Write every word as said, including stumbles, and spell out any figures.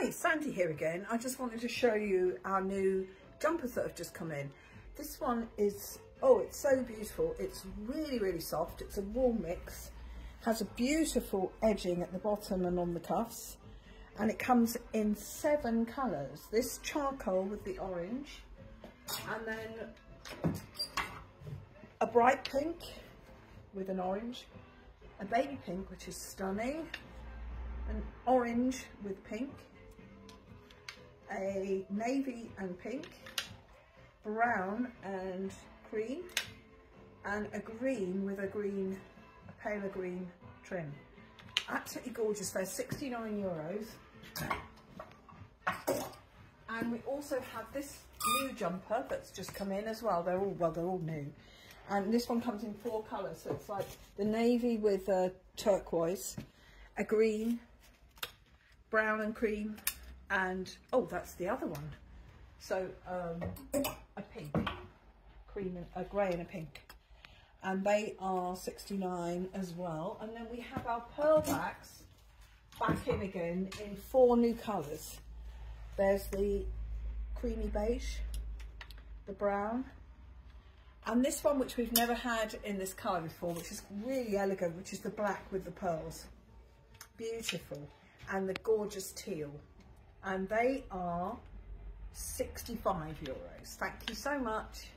Hi, Sandy here again. I just wanted to show you our new jumpers that have just come in. This one is, oh, it's so beautiful. It's really, really soft. It's a wool mix, has a beautiful edging at the bottom and on the cuffs, and it comes in seven colours. This charcoal with the orange, and then a bright pink with an orange, a baby pink, which is stunning, an orange with pink, a navy and pink, brown and cream, and a green with a green, a paler green trim. Absolutely gorgeous. They're sixty-nine euros. And we also have this new jumper that's just come in as well. They're all, well, they're all new. And this one comes in four colours. So it's like the navy with a turquoise, a green, brown and cream, and oh, that's the other one. So um, a pink, cream, and a grey and a pink, and they are sixty-nine as well. And then we have our pearl backs back in again in four new colours. There's the creamy beige, the brown, and this one which we've never had in this colour before, which is really elegant, which is the black with the pearls. Beautiful. And the gorgeous teal. And they are sixty-five euros. Thank you so much.